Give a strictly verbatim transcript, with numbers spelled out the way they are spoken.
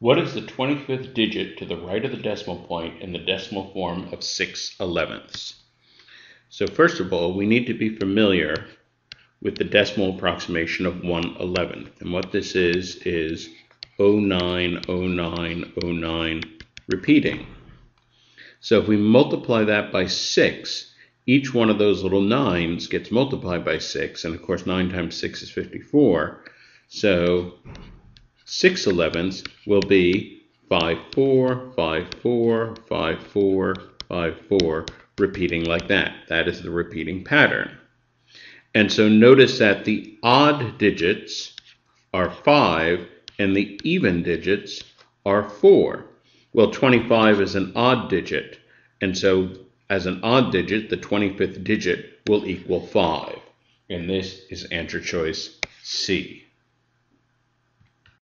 What is the twenty-fifth digit to the right of the decimal point in the decimal form of six elevenths? So first of all, we need to be familiar with the decimal approximation of one eleventh. And what this is, is zero point nine zero nine zero nine repeating. So if we multiply that by six, each one of those little nines gets multiplied by six. And of course, nine times six is fifty-four. So six elevenths will be five four, five four, five four, five four, repeating like that. That is the repeating pattern. And so notice that the odd digits are five and the even digits are four. Well, twenty-five is an odd digit, and so as an odd digit, the twenty-fifth digit will equal five. And this is answer choice C.